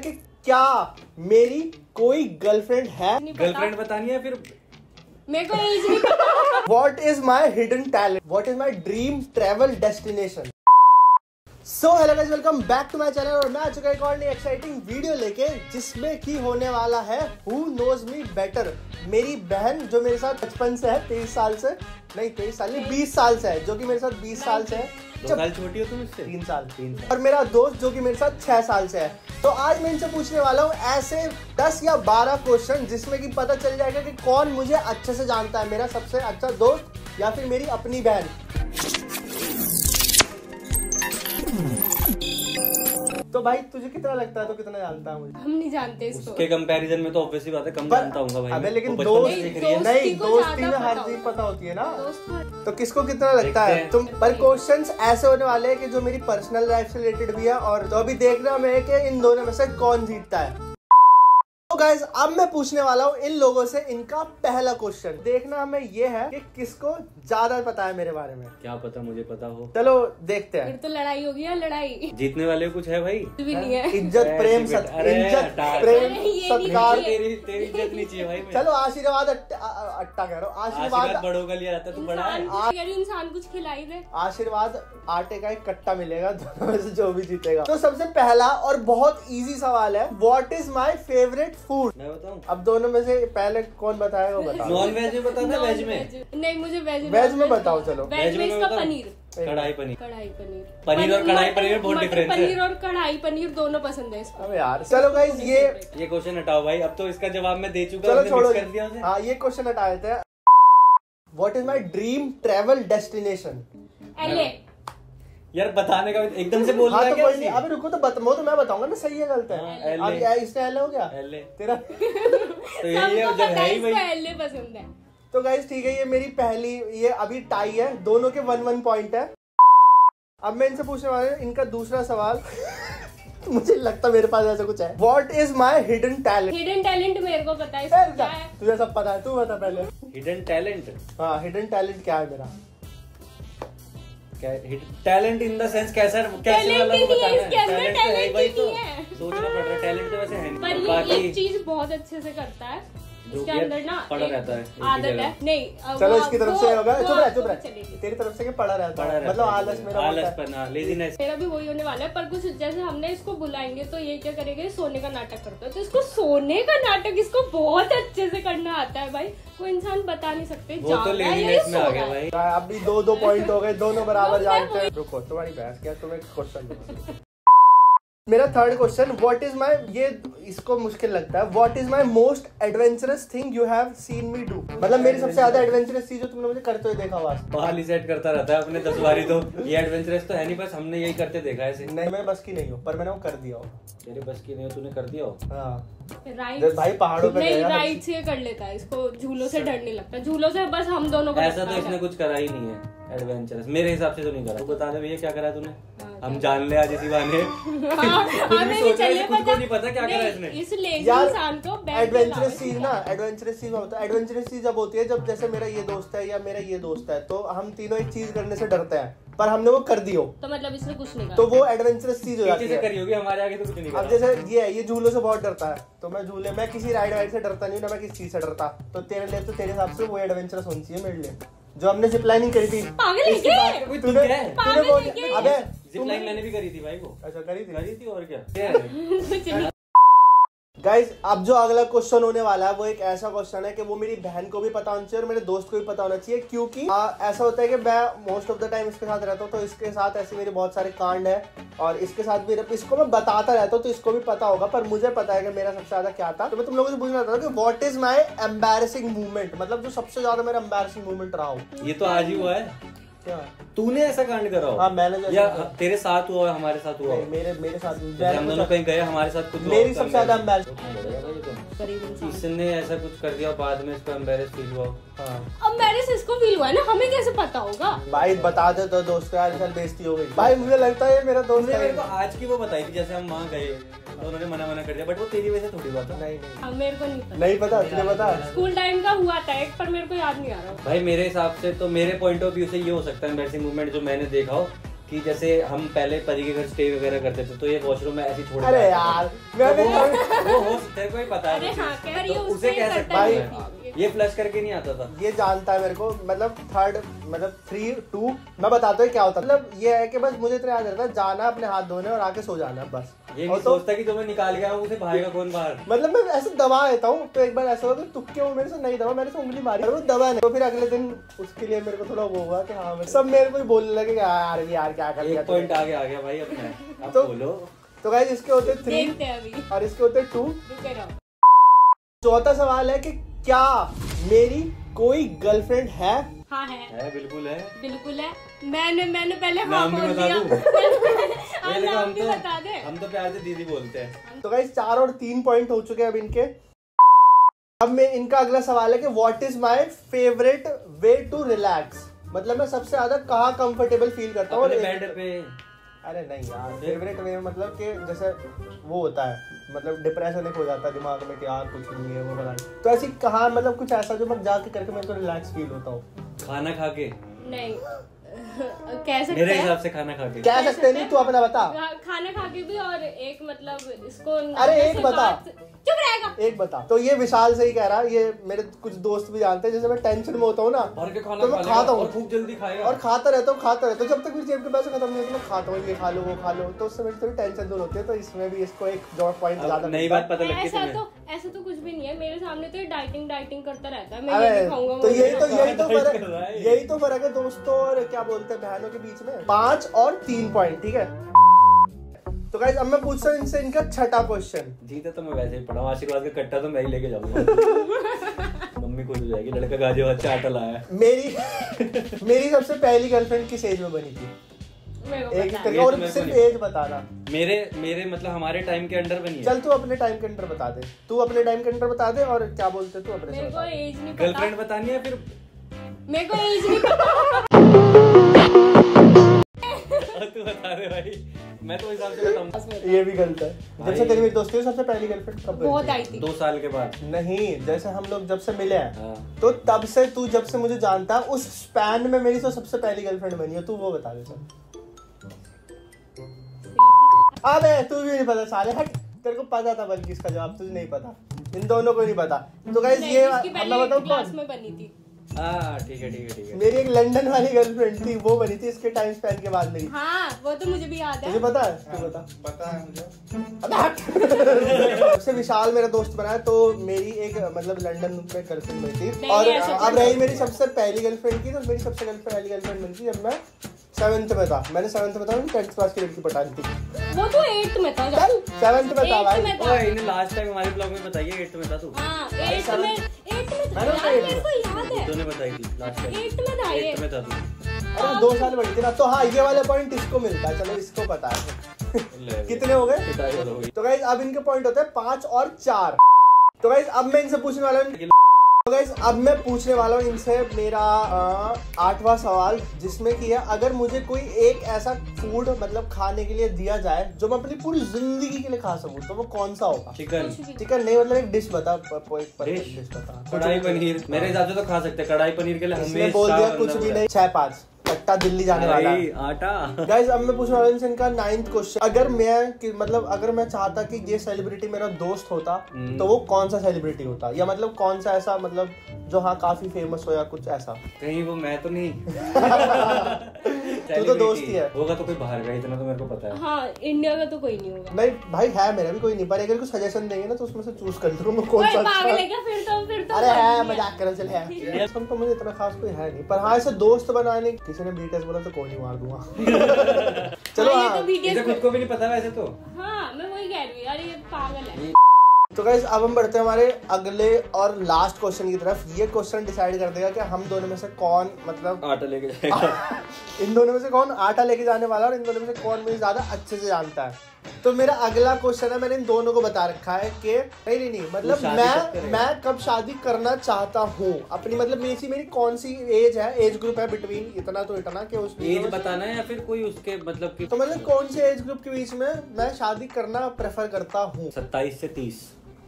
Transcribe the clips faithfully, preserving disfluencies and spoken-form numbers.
कि क्या मेरी कोई गर्लफ्रेंड है? गर्लफ्रेंड बतानी है फिर मेरे को एज नहीं पता। What is my hidden talent? What is my dream travel destination? So hello guys, welcome back to my channel और मैं आ चुका एक और नई एक्साइटिंग वीडियो लेके जिसमें की होने वाला है Who knows me better? मेरी बहन जो मेरे साथ बचपन से है, तेईस साल से नहीं तेईस साल नहीं बीस साल से है, जो कि मेरे साथ बीस साल से है, दो साल छोटी हो तुम इससे, तीन साल तीन साल और मेरा दोस्त जो कि मेरे साथ छह साल से है। तो आज मैं इनसे पूछने वाला हूँ ऐसे दस या बारह क्वेश्चन जिसमें कि पता चल जाएगा कि कौन मुझे अच्छे से जानता है, मेरा सबसे अच्छा दोस्त या फिर मेरी अपनी बहन। तो भाई तुझे कितना लगता है, तो कितना जानता है मुझे? हम नहीं जानते इसको। उसके कंपैरिजन में तो ऑब्वियसली बात है कम जानता हूँगा भाई मैं। लेकिन दोस्त नहीं, दोस्ती में हर चीज पता होती है ना। तो किसको कितना लगता है तुम पर? क्वेश्चंस ऐसे होने वाले हैं कि जो मेरी पर्सनल लाइफ से रिलेटेड भी है और तो अभी देखना है कि इन दोनों में से कौन जीतता है। तो गाइस अब मैं पूछने वाला हूँ इन लोगों से इनका पहला क्वेश्चन। देखना हमें ये है कि किसको ज्यादा पता है मेरे बारे में। क्या पता मुझे पता हो, चलो देखते हैं। फिर तो लड़ाई होगी यार, लड़ाई। जीतने वाले कुछ है भाई? कुछ भी नहीं है। इज्जत प्रेम सत... इज्जत प्रेम सत्कार तेरी तेरी इज्जत नहीं चाहिए भाई। चलो आशीर्वाद अट्टा कह रहा हूँ, आशीर्वाद बड़ों का लिया जाता है, तू बड़ा है इंसान, कुछ खिलाई दे। आशीर्वाद आटे का एक कट्टा मिलेगा दोनों से जो भी जीतेगा। तो सबसे पहला और बहुत इजी सवाल है, what is my favourite food? मैं बताऊं? अब दोनों में से पहले कौन बताएगा वो बताओ। नॉन वेज में बताना, वेज में नहीं, मुझे वेज वेज में बताओ। चलो वेज में इसका पनीर, कढ़ाई पनीर, कढ़ाई पनीर, पनीर और कढ़ाई पनीर में बहुत डिफरेंस है। पनीर और कढ़ाई पनीर दोनों पसंद है इसको। अबे यार चलो गाइस ये ये क्वेश्चन हटाओ भाई, अब तो इसका जवाब मैं दे चुका हूं, मिस कर दिया उसे। हां ये क्वेश्चन हटाए थे। What is my dream travel destination? LA. यार बताने का एकदम से बोल रहा है। हाँ तो अबे रुको तो बत, तो मैं बताऊंगा ना सही है गलत है। अब इसने एल हो गया तेरा। तो यही है जब है ही भाई पसंद है। तो गाइस ठीक है, ये मेरी पहली, ये अभी टाई है, दोनों के वन वन पॉइंट है। अब मैं इनसे पूछने वाला हूँ इनका दूसरा सवाल। मुझे लगता मेरे पास ऐसा कुछ है। What is my hidden talent? Hidden talent मेरे को पता है, तुझे सब पता है, तू बता पहले। Hidden talent? हाँ हिडन टैलेंट क्या है मेरा? टैलेंट इन द सेंस कैसा कैसे वाला को बताना है? टैलेंट भाई तो सोचना पड़ रहा है, टैलेंट तो वैसे है नहीं, पर ये चीज बहुत अच्छे से करता है, इसके अंदर ना पड़ा रहता है, आदत है नहीं। चलो इसकी तरफ से होगा, चुप रह चुप रह, तेरी तरफ से क्या पड़ा रहता है मतलब आलस, मेरा आलसपना, लेजीनेस, मेरा भी वही होने वाला है। पर कुछ जैसे हमने इसको बुलाएंगे तो ये क्या करेगा, सोने का नाटक करता है, तो इसको सोने का नाटक इसको बहुत अच्छे से करना आता है भाई, कोई इंसान बता नहीं सकते। वो तो लेजीनेस में आ गया भाई। अभी दो दो पॉइंट हो गए, दोनों बराबर जानते हैं। रुको तुम्हारी बहस क्या, तुम्हें क्वेश्चन मेरा third question, what is my, ये इसको मुश्किल लगता है, what is my most adventurous thing you have seen me do? मतलब मेरी सबसे ज्यादा एडवेंचरस चीज जो तुमने मुझे करते हुए देखा हुआ। बाल ही सेट करता रहता है अपने दस बारी, तो ये एडवेंचरस तो है नहीं, बस हमने यही करते देखा है। नहीं मैं बस की नहीं हूँ, पर मैंने वो कर दिया हो। तेरे बस की नहीं हो, तूने कर दिया हो। हाँ भाई पहाड़ों पे नहीं, राइड से कर लेता है, इसको झूलों से डरने लगता है, झूलों से बस हम दोनों को। ऐसा तो इसने कुछ करा ही नहीं है एडवेंचरस, मेरे हिसाब से तो नहीं करा। बता दे भैया क्या करा तूने, हम जान ले आज इसी बहाने। कुछ नहीं पता क्या करा इसने। इस इंसान को एडवेंचरस चीज ना, एडवेंचरस चीज होता है, एडवेंचरस चीज जब होती है जब जैसे मेरा ये दोस्त है या मेरा ये दोस्त है तो हम तीनों एक चीज करने से डरते हैं, पर हमने वो कर दी हो तो मतलब इसने कुछ नहीं करा, तो वो एडवेंचरस चीज हो जाती है। करी होगी हमारे आगे तो कुछ नहीं। अब जैसे ये है, ये झूलों से बहुत डरता है, तो मैं झूले, मैं किसी राइड वाइड से डरता नहीं हूँ, ना मैं किसी चीज से डरता, तो तेरे लिए तो तेरे हिसाब से वो एडवेंचरस होनी चाहिए मेरे लिए जो हमने जिप लाइनिंग करी थी। अबे जिप लाइन मैंने भी करी थी भाई को। अच्छा करी थी, करी थी और क्या। गाइज अब जो अगला क्वेश्चन होने वाला है वो एक ऐसा क्वेश्चन है कि वो मेरी बहन को भी पता होना चाहिए और मेरे दोस्त को भी पता होना चाहिए, क्योंकि आ, ऐसा होता है कि मैं मोस्ट ऑफ द टाइम इसके साथ रहता हूँ, तो इसके साथ ऐसे मेरे बहुत सारे कांड है और इसके साथ भी इसको मैं बताता रहता हूँ, तो इसको भी पता होगा। पर मुझे पता है कि मेरा सबसे ज्यादा क्या था। तो मैं तुम लोगों से पूछना चाहता हूँ कि what is my embarrassing movement, मतलब जो सबसे ज्यादा मेरा एम्बैरसिंग मूवमेंट रहा हो। ये तो आज ही हुआ है, तूने ऐसा कांड करा हो? हाँ मैंने, या तेरे साथ हुआ है, हमारे साथ हुआ है? मेरे मेरे साथ हम दोनों कहीं गए, हमारे साथ कुछ, मेरी सबसे ज्यादा एम्बैरसिंग इसने ऐसा कुछ कर दिया, बाद में इसको एम्बैरेस फील हुआ। हाँ एम्बैरेस इसको फील हुआ ना, हमें कैसे पता होगा भाई? बता दे तो दोस्त का आजकल बेइज्जती हो गई भाई। मुझे लगता है मेरा दोस्त ने मेरे को आज की वो बताई थी, जैसे हम वहाँ गए उन्होंने मना मना कर दिया, बट वो तेरी वजह से थोड़ी बात है। नहीं नहीं मेरे को नहीं पता, नहीं पता, तुझे पता? स्कूल टाइम का हुआ था एक, पर मेरे को याद नहीं आ रहा भाई। मेरे हिसाब से तो मेरे पॉइंट ऑफ व्यू से ये हो सकता है एम्बैरसिंग मूवमेंट जो मैंने देखा हो कि जैसे हम पहले परी के घर स्टे वगैरह करते थे तो ये वॉशरूम में ऐसी छोड़ अरे यार मैं तो वो वो तेरे को ही पता है पर ये उसे कह सकता है ये फ्लश करके नहीं आता था। ये जानता है मेरे को मतलब थर्ड मतलब थ्री टू मैं बताता हूँ क्या होता मतलब ये है कि बस मुझे इतना याद रहता है जाना अपने हाथ धोने और आके सो जाना बस। ये नहीं सोचता कि जो मैं निकाल गया हूँ उसे भागेगा कौन बाहर मतलब मैं ऐसे दबा देता हूँ तो एक बार ऐसा होगा तुक्के वो मेरे से नहीं दबा मैंने उंगली मारी वो दबा नहीं तो फिर अगले दिन उसके लिए मेरे को थोड़ा वो हुआ कि हाँ सब मेरे को बोलने लगे यार यार क्या कर लिया पॉइंट आगे आ गया भाई अपने अब बोलो। तो गाइस इसके होते थ्री और इसके होते टू। चौथा सवाल है कि क्या मेरी कोई गर्लफ्रेंड है? हाँ है, है बिल्कुल है बिल्कुल है। मैंने मैंने पहले हाँ बोल दिया। हम नाम भी बता दे हम तो प्यार से दीदी बोलते हैं। तो गाइस चार और तीन पॉइंट हो चुके हैं अब इनके। अब मैं इनका अगला सवाल है कि what is my favourite way to relax मतलब मैं सबसे ज्यादा कहाँ कंफर्टेबल फील करता हूँ बेड पे। अरे नहीं यार फेवरेट वे मतलब कि जैसे वो होता है मतलब डिप्रेशन एक हो जाता है दिमाग में कि यार कुछ नहीं है वो बना तो ऐसी कहाँ मतलब कुछ ऐसा जो मैं जाके करके मेरे को रिलैक्स फील होता हूँ। खाना खा के नहीं कह सकते मेरे हिसाब से खाना खा के कह सकते नहीं तू अपना बता। खाना खा के भी और एक मतलब इसको अरे एक बता चुप रहेगा एक बता। तो ये विशाल से ही कह रहा है ये मेरे कुछ दोस्त भी जानते हैं जैसे मैं टेंशन में होता हूँ ना और खाना तो मैं खाता हूँ भूख जल्दी खाएगा और खाता रहता हूँ खाता रहता हूँ जब तक मेरी जेब के पैसे खत्म नहीं होते मैं खाता हूँ ये खा लो वो खा लो तो उससे मेरी थोड़ी टेंशन दूर होती है। तो इसमें भी इसको एक जॉब पॉइंट ज्यादा नई बात पता लगती है। ऐसा तो ऐसा तो कुछ भी नहीं है मेरे सामने तो डाइटिंग डाइटिंग करता रहता है मैं ये खाऊंगा तो यही तो यही तो फर्क यही तो फर्क है दोस्तों और क्या बोलते हैं बहनों के बीच में। पाँच और तीन पॉइंट ठीक है। तो गाइस अब मैं पूछता हूँ इनसे इनका छठा क्वेश्चन। जीता तो मैं वैसे ही पढ़ा आशीर्वाद का कट्टा तो मैं ही लेके जाऊंगा मम्मी को हो जाएगी लड़का गाजे बच्चा आटा लाया है। मेरी मेरी सबसे पहली गर्लफ्रेंड किस एज में बनी थी एक एक और सिर्फ एज बताना। मेरे मेरे मतलब हमारे टाइम के अंडर बनी है। चल तू अपने टाइम के अंडर बता दे तू अपने टाइम के अंडर बता दे और क्या बोलते तू अपने गर्लफ्रेंड बतानी है फिर मेरे को एज नहीं पता तू बता दे भाई मैं तो हिसाब से बताऊं। ये भी गलत है। जब से तेरी मेरी दोस्ती हुई सबसे पहली गर्लफ्रेंड कब बहुत आई थी? दो साल के बाद। नहीं जैसे हम लोग जब से मिले हैं हाँ। तो तब से तू जब से मुझे जानता है उस स्पैन में मेरी तो सबसे पहली गर्लफ्रेंड बनी है तू वो बता दे सब। अबे तू भी नहीं पता साले हट तेरे को पता था बल्कि इसका जवाब तुझे नहीं पता इन दोनों को नहीं पता। तो गाइस ये बताओ क्लास में बनी थी हाँ ठीक है ठीक है ठीक है। मेरी एक लंदन वाली गर्लफ्रेंड थी वो बनी थी इसके टाइम स्पैन के बाद मेरी हाँ वो तो मुझे भी याद है मुझे पता है हाँ, बता पता है मुझे सबसे विशाल मेरा दोस्त बना है तो मेरी एक मतलब लंदन में गर्लफ्रेंड बनी थी और अब रही मेरी सबसे पहली गर्लफ्रेंड की तो मेरी सबसे पहली गर्लफ्रेंड बनी थी जब मैं सेवन्थ में था। मैंने सेवन्थ में था टेंथ क्लास की लड़की पटानी थी वो तो एट्थ में था चल सेवन्थ में था भाई ओए इन्हें लास्ट टाइम हमारे ब्लॉग में बताइए एट्थ में था तू हाँ एट्थ में एट्थ में था मेरे को याद है तूने बताई थी लास्ट टाइम एट्थ में था एट्थ में था तू और दो साल बड़ी थी ना तो हाँ ये वाला पॉइंट इसको मिलता है चलो इसको पता है कितने हो गए। तो गाइस अब इनके पॉइंट होते हैं पाँच और चार। तो गाइस अब मैं इनसे पूछने वाला हूँ तो गाइस अब मैं पूछने वाला हूँ इनसे मेरा आठवां सवाल जिसमें कि है अगर मुझे कोई एक ऐसा फूड मतलब खाने के लिए दिया जाए जो मैं अपनी पूरी जिंदगी के लिए खा सकूँ तो वो कौन सा होगा? चिकन चिकन नहीं मतलब एक डिश बता डिश बता। कढ़ाई पनीर मेरे हिसाब से तो खा सकते कढ़ाई पनीर के लिए हमने बोल दिया कुछ भी नहीं छह पाँच कट्टा दिल्ली जाने वाला आटा। गाइस अब मैं पूछने वाला हूं इनका नाइन्थ क्वेश्चन अगर मैं कि मतलब अगर मैं चाहता कि ये सेलिब्रिटी मेरा दोस्त होता तो वो कौन सा सेलिब्रिटी होता या मतलब कौन सा ऐसा मतलब जो हाँ काफी फेमस हो या कुछ ऐसा कहीं वो मैं तो नहीं तू तो दोस्त ही है होगा तो कोई बाहर का इतना तो मेरे को पता है हाँ इंडिया का तो कोई नहीं होगा नहीं भाई है मेरा भी कोई नहीं पर अगर कोई सजेशन देंगे ना तो उसमें से चूज कर लूंगा कौन सा। अरे है मजाक कर चल है तो मुझे इतना खास कोई है नहीं पर हाँ ऐसे दोस्त बनाने किसी ने बीटीएस बोला तो कौन ही मार दूंगा चलो हाँ तो खुद को भी नहीं पता वैसे तो हाँ मैं वही कह रही हूँ यार ये पागल है। तो गाइस अब हम बढ़ते हैं हमारे अगले और लास्ट क्वेश्चन की तरफ। ये क्वेश्चन डिसाइड कर देगा कि हम दोनों में से कौन मतलब आटा लेके जाएगा इन दोनों में से कौन आटा लेके जाने वाला और इन दोनों में से कौन मुझे ज्यादा अच्छे से जानता है। तो मेरा अगला क्वेश्चन है मैंने इन दोनों को बता रखा है कि नहीं नहीं नहीं मतलब मैं मैं कब शादी करना चाहता हूँ अपनी मतलब मेरी मेरी कौन सी एज है एज ग्रुप है बिटवीन इतना तो इतना कि उस एज बताना है या फिर कोई उसके मतलब कि तो मतलब कौन से एज ग्रुप के बीच में मैं शादी करना प्रेफर करता हूँ। सत्ताईस से तीस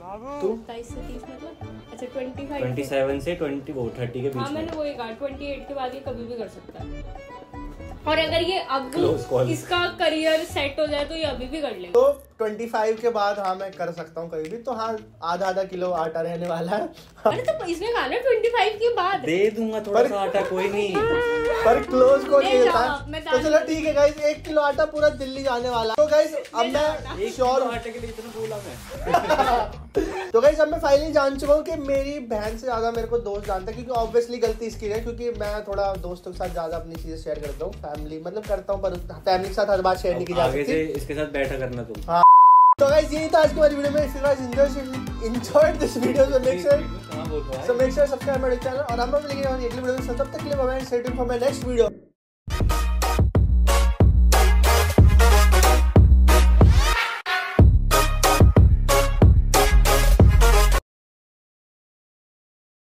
सत्ताईस से तीस मतलब अच्छा ट्वेंटी फाइव ट्वेंटी सेवन से ट्वेंटी वो थर्टी के बीच मैंने वो एक ट्वेंटी एट के बाद ये कभी भी कर सकता है और अगर ये अब इसका करियर सेट हो जाए तो ये अभी भी कर ले। तो पच्चीस के बाद हाँ मैं कर सकता हूँ कभी भी। तो हाँ आधा आधा किलो आटा रहने वाला है। अरे तो इसमें खा लो पच्चीस के बाद। दे दूंगा थोड़ा सा आटा कोई नहीं पर क्लोज को नहीं होता। तो चलो ठीक है गाइस, एक किलो आटा पूरा दिल्ली जाने वाला। तो गाइस अब मैं श्योर आटे के लिए इतना बोला मैं। तो गाइस अब मैं फाइनली जान चुका हूँ कि मेरी बहन से ज्यादा मेरे को दोस्त जानता है, क्योंकि ऑब्वियसली गलती इसकी है क्योंकि मैं थोड़ा दोस्तों के साथ ज्यादा अपनी चीजें शेयर करता हूँ, फैमिली मतलब करता हूँ पर फैमिली के साथ हर बात शेयर नहीं की जाती है। इसके साथ बैठा करना तुम। हाँ तो गाइस यही था आज की हमारी वीडियो में। If you guys enjoyed this video so make sure so make sure subscribe my channel और हम लोग मिलेंगे और अगली वीडियो में। तब तक के लिए bye bye, stay tuned for my next video.